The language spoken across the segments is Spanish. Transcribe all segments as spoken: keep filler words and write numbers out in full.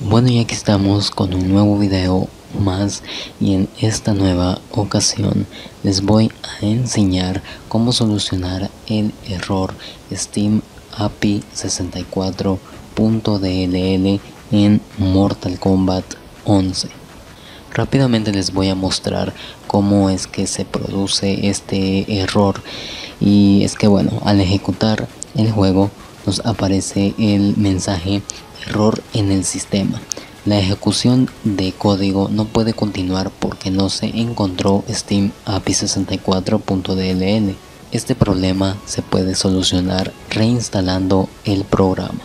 Bueno, y aquí estamos con un nuevo video más, y en esta nueva ocasión les voy a enseñar cómo solucionar el error Steam A P I sesenta y cuatro punto D L L en Mortal Kombat once. Rápidamente les voy a mostrar cómo es que se produce este error, y es que bueno, al ejecutar el juego nos aparece el mensaje error en el sistema. La ejecución de código no puede continuar porque no se encontró Steam A P I sesenta y cuatro punto D L L. Este problema se puede solucionar reinstalando el programa.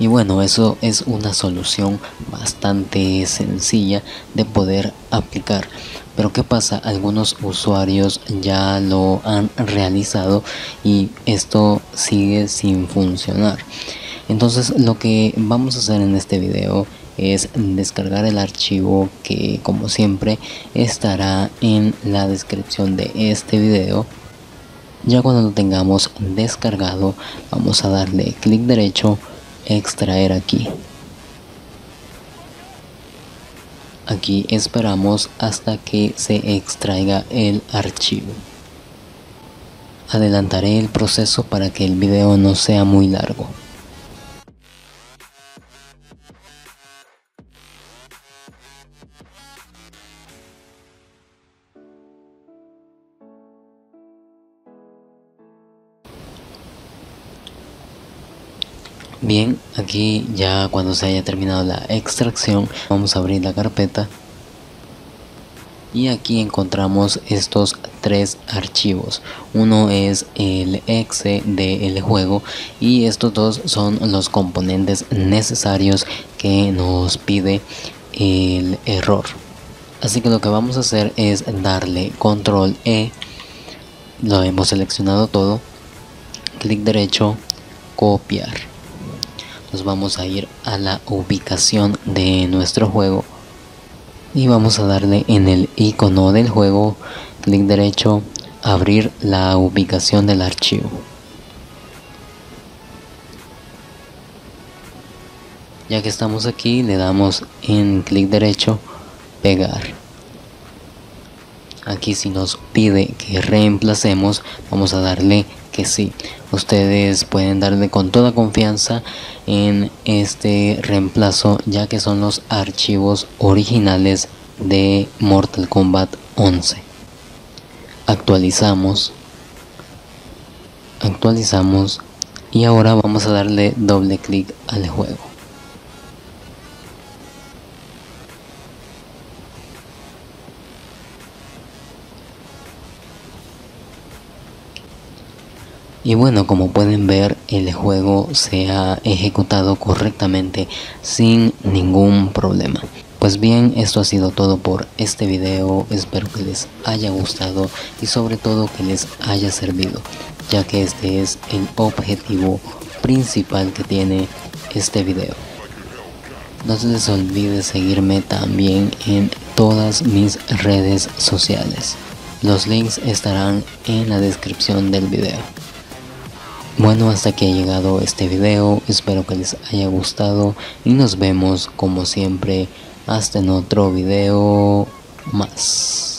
Y bueno, eso es una solución bastante sencilla de poder aplicar. Pero ¿qué pasa? Algunos usuarios ya lo han realizado y esto sigue sin funcionar. Entonces, lo que vamos a hacer en este video es descargar el archivo que, como siempre, estará en la descripción de este video. Ya cuando lo tengamos descargado, vamos a darle clic derecho, extraer aquí. Aquí esperamos hasta que se extraiga el archivo. Adelantaré el proceso para que el video no sea muy largo. Bien, aquí ya cuando se haya terminado la extracción, vamos a abrir la carpeta y aquí encontramos estos tres archivos. Uno es el exe del juego y estos dos son los componentes necesarios que nos pide el error. Así que lo que vamos a hacer es darle control E, lo hemos seleccionado todo, clic derecho, copiar. Nos vamos a ir a la ubicación de nuestro juego y vamos a darle en el icono del juego, clic derecho, abrir la ubicación del archivo. Ya que estamos aquí, le damos en clic derecho, pegar. Aquí si nos pide que reemplacemos, vamos a darle que sí. Ustedes pueden darle con toda confianza en este reemplazo, ya que son los archivos originales de Mortal Kombat once. Actualizamos. Actualizamos. Y ahora vamos a darle doble clic al juego. Y bueno, como pueden ver, el juego se ha ejecutado correctamente sin ningún problema. Pues bien, esto ha sido todo por este video. Espero que les haya gustado y sobre todo que les haya servido, ya que este es el objetivo principal que tiene este video. No se les olvide seguirme también en todas mis redes sociales. Los links estarán en la descripción del video. Bueno, hasta aquí ha llegado este video, espero que les haya gustado y nos vemos como siempre hasta en otro video más.